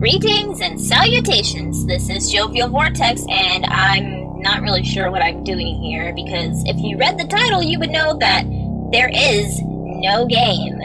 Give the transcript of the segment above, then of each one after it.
Greetings and salutations, this is Jovial Vortex, and I'm not really sure what I'm doing here, because if you read the title, you would know that there is no game.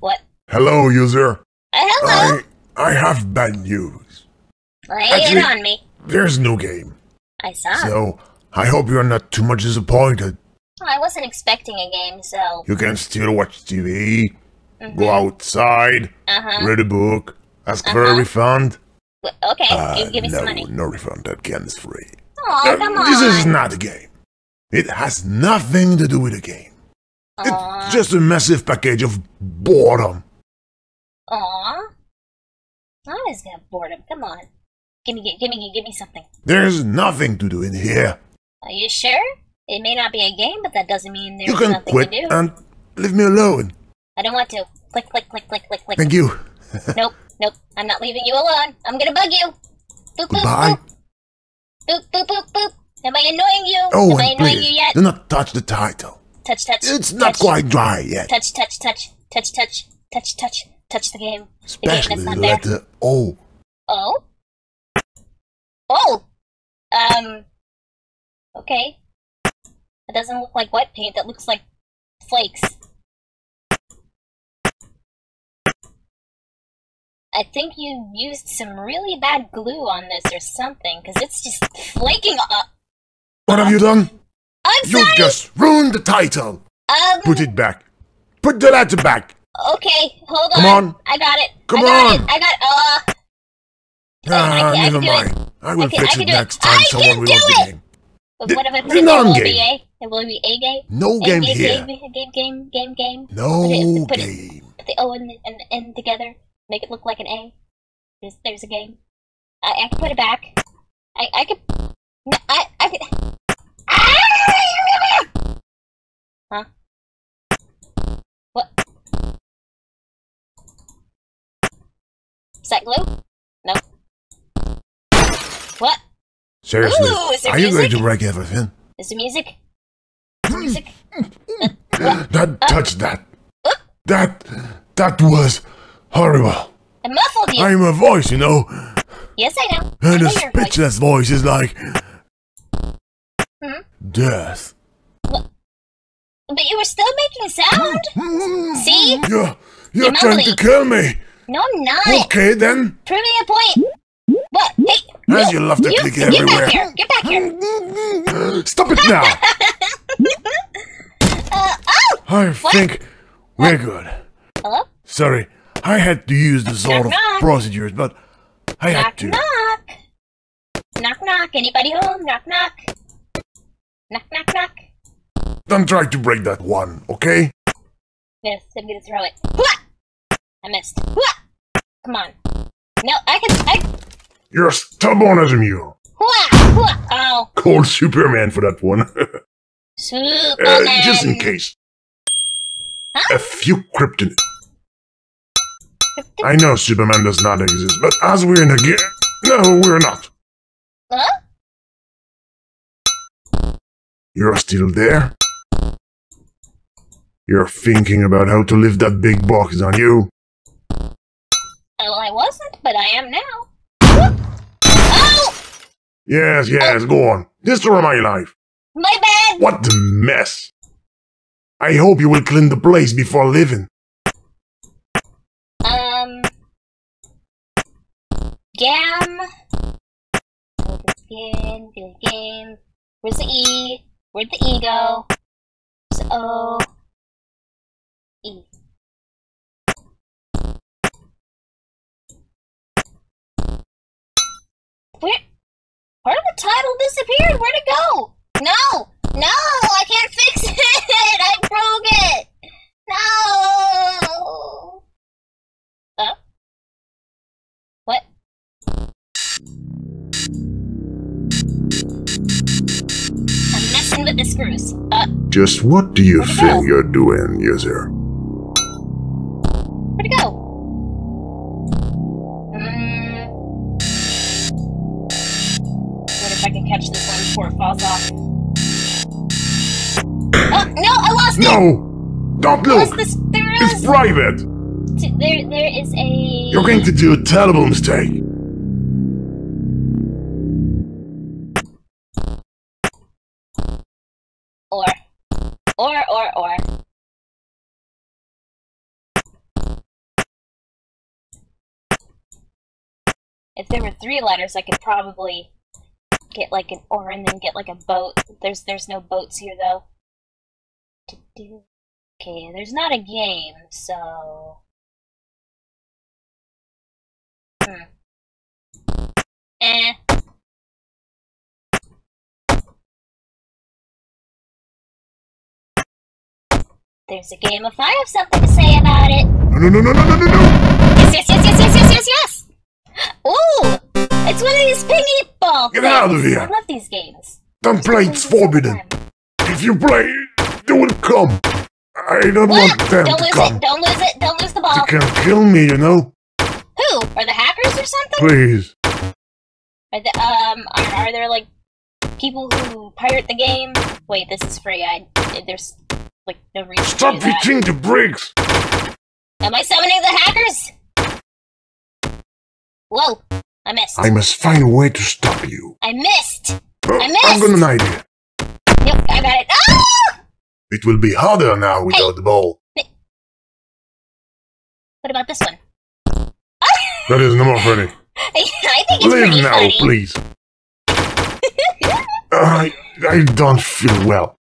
What? Hello, user. Hello? I have bad news. Lay it on me. There's no game. I saw. So, I hope you're not too much disappointed. Well, I wasn't expecting a game, so... You can still watch TV, go outside, read a book, ask for a refund. Okay, give me some money. No refund, that game is free. Oh, come on. This is not a game. It has nothing to do with a game. Aww. It's just a massive package of boredom. Aww. I always got boredom, come on. Give me something. There's nothing to do in here. Are you sure? It may not be a game, but that doesn't mean there's nothing to do. You can quit and leave me alone. I don't want to. Click, click, click, click, click, click. Thank you. Nope, nope. I'm not leaving you alone. I'm gonna bug you. Boop, boop, boop. Boop, boop, boop, boop. Am I annoying you? Oh, Am I annoying you yet? Do not touch the title. Touch, touch. It's not quite dry yet. Touch, touch, touch. Touch, touch. Touch, touch. Touch the game. Especially the game that's not there. The letter O. O? Oh! Okay. It doesn't look like wet paint, that looks like flakes. I think you used some really bad glue on this or something, because it's just flaking up. What have you done? I'm sorry! You just ruined the title! Put it back. Put the letter back! Okay, hold on. Come on. I got it. Come on! I got it. Never mind. I will fix it next time someone will do it! But what if I put it non-game? It will be a game? No game here. Game. No game. Put the O and the N together. Make it look like an A. There's a game. I can put it back. I can... Huh? What? Is that glue? No. What? Seriously, are you going to wreck everything? Is there music? Music? Touch that. That was horrible. I muffled you. I'm a voice, you know. Yes, I know. And a speechless voice is like... death. What? But you were still making sound. See? You're trying to kill me. No, I'm not. Okay, then. Prove me a point. What? Hey! As you love to click everywhere. Get back here! Get back here! Stop it now! I think we're good. Hello? Sorry, I had to use the sort of procedures, but I had to. Knock, knock. Knock, knock. Anybody home? Knock, knock. Knock, knock, knock. Don't try to break that one, okay? Yes, I'm gonna throw it. What? I missed. What? Come on. No, I can. You're stubborn as a mule. Ow. Call Superman for that one. Superman. Just in case. Huh? A few kryptonite. I know Superman does not exist, but as we're in a game... No, we're not. Huh? You're still there? You're thinking about how to lift that big box, aren't you? Well, I wasn't, but I am now. Yes, go on. Destroy my life. My bad. What a mess. I hope you will clean the place before leaving. Gam. Game. Where's the E? Where'd the E go? Where's the O? E. Where? Part of the title disappeared! Where'd it go? No! No! I can't fix it! I broke it! No! Oh? What? I'm messing with the screws. Just what do you think you're doing, user? Where'd it go? I can catch this one before it falls off. Oh, no, I lost Justin! No! Don't look! Justice, it's private! There is a... You're going to do a terrible mistake. Or. If there were 3 letters, I could probably get like an or and then get like a boat. There's no boats here though. Okay, there's not a game, so... Eh. There's a game if I have something to say about it. No. Yes. Ooh! It's one of these piggy ball things. Get out of here. I love these games. Don't play, it's forbidden. If you play, they will come. I don't want them to come. Don't lose the ball. They can kill me, you know. Who? Are the hackers or something? Please. Are there like people who pirate the game? Wait, this is free. There's like no reason. Stop hitting the bricks! Am I summoning the hackers? Whoa! I missed. I must find a way to stop you. I missed! I've got an idea. Yep, I got it. Ah! It will be harder now without the ball. What about this one? That is no more funny. I think it's pretty now, funny. Please. I don't feel well.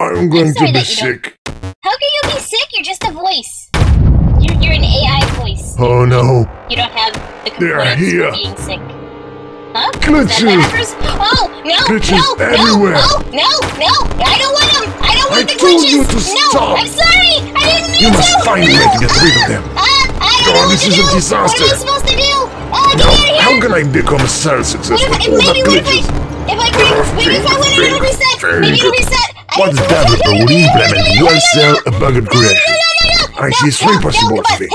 I'm going to be sick. How can you be sick? You're just a voice. You're an AI voice. Oh no. You don't have the complaints for being sick. Huh? Glitches! Oh, no, I don't want them! I don't want the glitches! You to stop. I'm sorry! I didn't mean to! You must find a way to get rid of them. I don't know what to do! Is a disaster. What am I supposed to do? Get out of here! How can I become a sales success with all the glitches? Maybe if I win, it'll reset! What's that with the re-implement one cell a bugged correction? I see 3 possible things.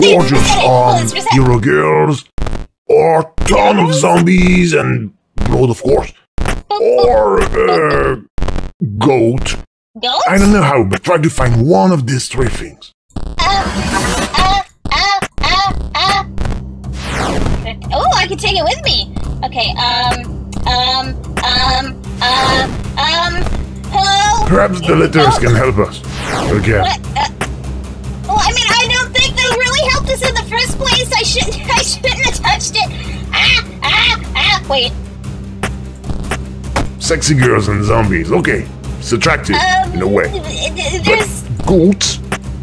Gorgeous on hero girls, or ton of zombies and blood, of course. Or goat. I don't know how, but try to find one of these 3 things. Oh, I can take it with me. Okay, hello? Perhaps the letters can help us. Again. What? Well, I mean, I don't think they really helped us in the first place. I shouldn't have touched it. Wait. Sexy girls and zombies. Okay, it's attractive in a way. But goats?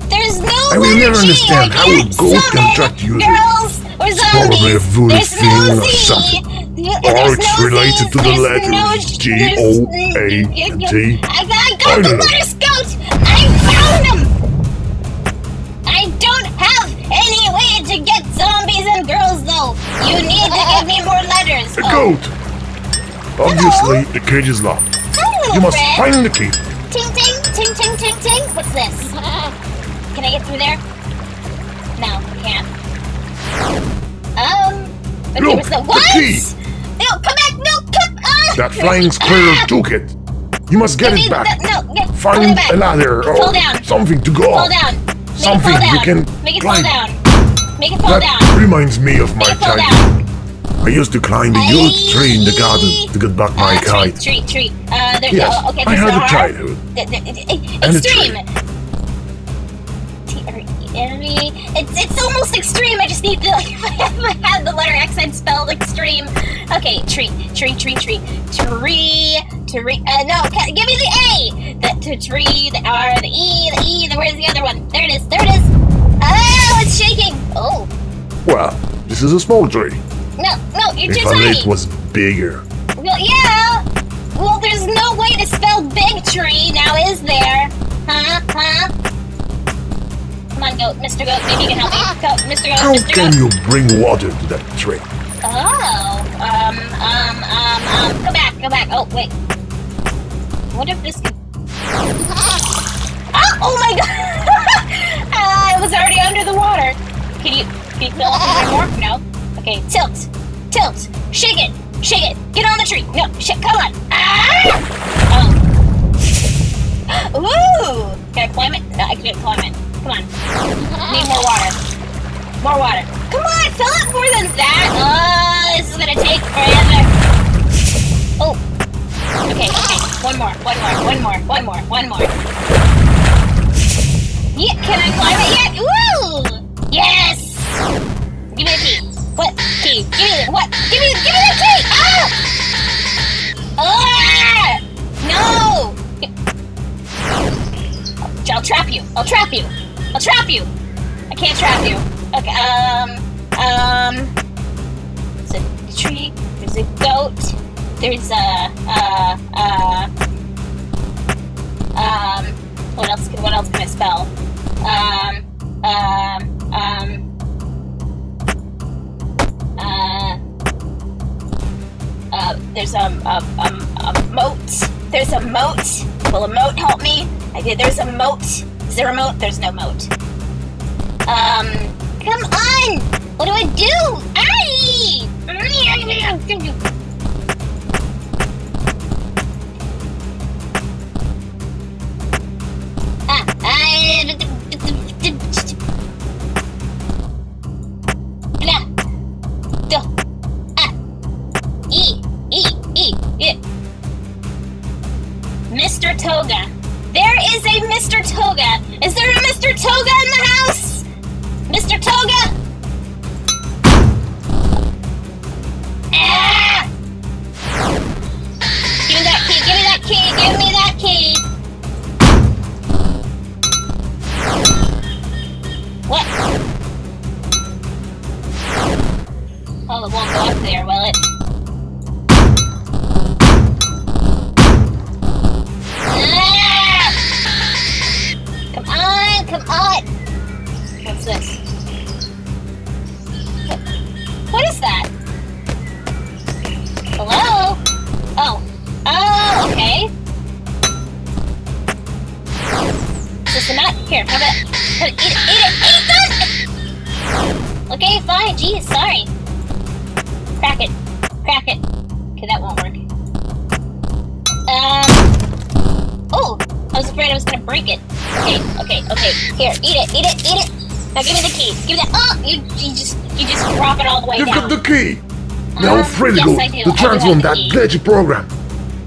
There's no I will never understand how a goat can attract users. Girls or zombies. It's probably a voodoo feeling or something. Or it's related to the letters G-O-A-T. I got the letters goat! I found them! I don't have any way to get zombies and girls though. You need to give me more letters. A goat! Obviously, the cage is locked. You must find the key. Ting ting, ting ting ting ting. What's this? Can I get through there? No, I can't. Okay, what's the what? No, come back! No, come! That flying squirrel took it. You must get it back. Find a ladder or something to go on. Something you can climb. That reminds me of my childhood. I used to climb a huge tree in the garden to get back my kite. Yes, I had a childhood. Extreme. It's almost extreme. I just need to if I had the letter X, I'd spell extreme. Okay, tree. No, give me the A. The tree, the R, the E, where's the other one? There it is. Oh, it's shaking. Oh. Well, this is a small tree. No, you're too tiny. If it was bigger. Well, yeah. Well, there's no way to spell big tree now, is there? Huh? Come on, Goat, Mr. Goat, maybe you can help me. Goat, Mr. Goat, Mr. Goat. How can you bring water to that tree? Oh, go back. Oh, wait. What if this could... Oh my god! I was already under the water. Can you fill up some more? No. Okay, tilt. Shake it. Get on the tree. No, shit, come on. Ah! Oh. I climb it? No, I can't climb it. Come on. Need more water. More water. Come on, fill up more than that! Oh, this is gonna take forever. Oh. Okay, okay. One more. Yeah, can I climb it yet? Woo! Yes! Give me the key. What key? Give me the key! Ah! Ah! No! I'll trap you! I can't trap you. Okay, there's a tree, there's a goat, there's what else can I spell? There's a moat. There's a moat. Will a moat help me? There's a moat. Is there a moat? There's no moat. Come on! What do I do? Aye! Mr. Toga. There is a Mr. Toga. Is there a Mr. Toga in the house? Mr. Toga? Ah! Give me that key. Give me that key. Give me that key. What? Oh, it won't go up there, will it? This. What is that? Hello? Oh. Oh, okay. Is this a nut? Here, have it. Eat it! Okay, fine. Jeez, sorry. Crack it. Okay, that won't work. Oh! I was afraid I was gonna break it. Okay. Here, eat it! Now give me the key. Give me that. Oh, you just drop it all the way down. You've got the key. Now, Freddy Goat, to transform that glitchy program.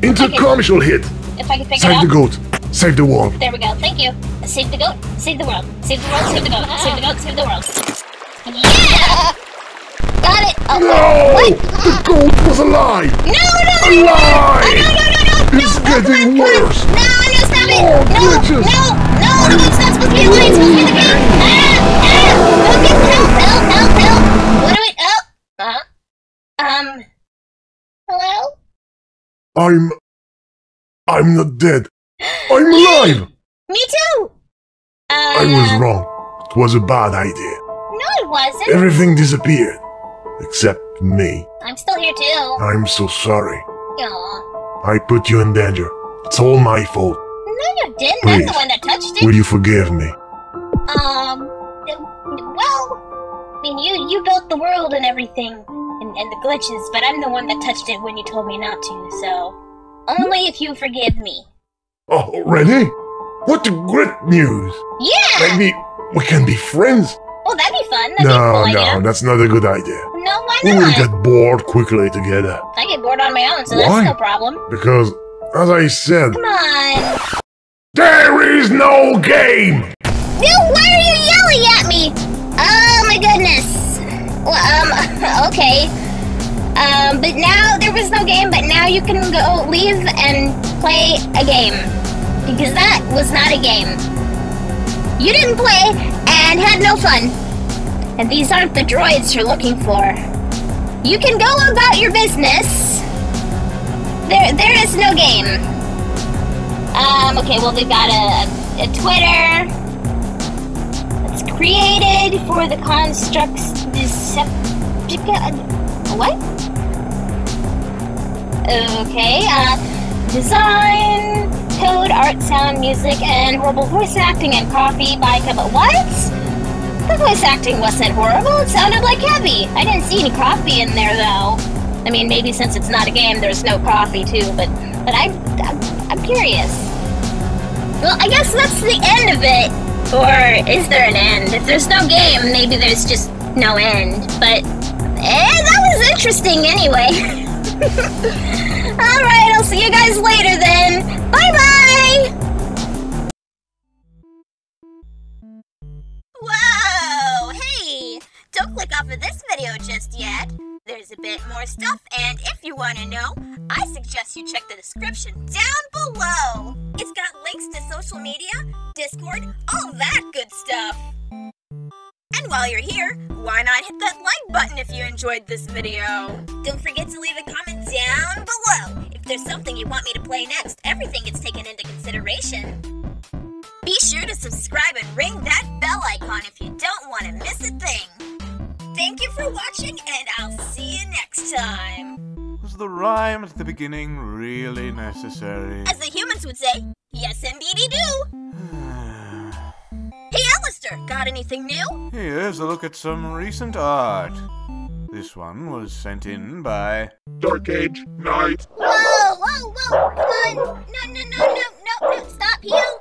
Intercom shall hit. If I can figure it out. Save the goat. Save the world. There we go. Thank you. Save the goat. Save the world. Save the world. Save the goat. Save the goat. Save the world. Yeah! Got it. Oh, no! Wait. The goat was alive. No! Alive! No! It's getting worse. No! Stop it! No! The goat's not supposed to be alive. It's supposed to be the goat. Help! What do we? Oh, hello? I'm not dead. I'm alive. Me too. I was wrong. It was a bad idea. No, it wasn't. Everything disappeared, except me. I'm still here too. I'm so sorry. Aww. I put you in danger. It's all my fault. No, you didn't. Please, I'm the one that touched it. Will you forgive me? Well, I mean, you built the world and everything, and the glitches, but I'm the one that touched it when you told me not to, so... Only if you forgive me. Oh, already? What great news! Yeah! Maybe we can be friends? Well, that'd be fun. That'd be a cool idea. That's not a good idea. No, why not? We will get bored quickly together. I get bored on my own, so why? That's no problem. Because, as I said... Come on! There is no game! Dude, why are you yelling at me? Oh my goodness. Well, okay. But now there was no game, but now you can go leave and play a game. Because that was not a game. You didn't play and had no fun. And these aren't the droids you're looking for. You can go about your business. There is no game. Okay, well, we've got a Twitter. Created for the constructs Deceptica. What? Okay, design, code, art, sound, music, and horrible voice acting and coffee by Kaba. What? The voice acting wasn't horrible, it sounded like heavy. I didn't see any coffee in there though. I mean, maybe since it's not a game, there's no coffee too, but I'm curious. Well, I guess that's the end of it. Or is there an end? If there's no game, maybe there's just no end. But that was interesting anyway. Alright, I'll see you guys later then. Bye-bye! Whoa! Hey! Don't click off of this video just yet. There's a bit more stuff, and if you want to know, I suggest you check the description down below. It's got links to social media, Discord, all that good stuff. And while you're here, why not hit that like button if you enjoyed this video? Don't forget to leave a comment down below if there's something you want me to play next. Everything gets taken into consideration. Be sure to subscribe and ring that bell icon if you don't want to miss a thing. Thank you for watching, and I'll see you next time. Was the rhyme at the beginning really necessary? As the humans would say, yes, indeedy do. Hey, Alistair, got anything new? Here's a look at some recent art. This one was sent in by Dark Age Knight. Whoa, whoa, whoa! Come on! No, no, no, no, no, no! Stop, heel!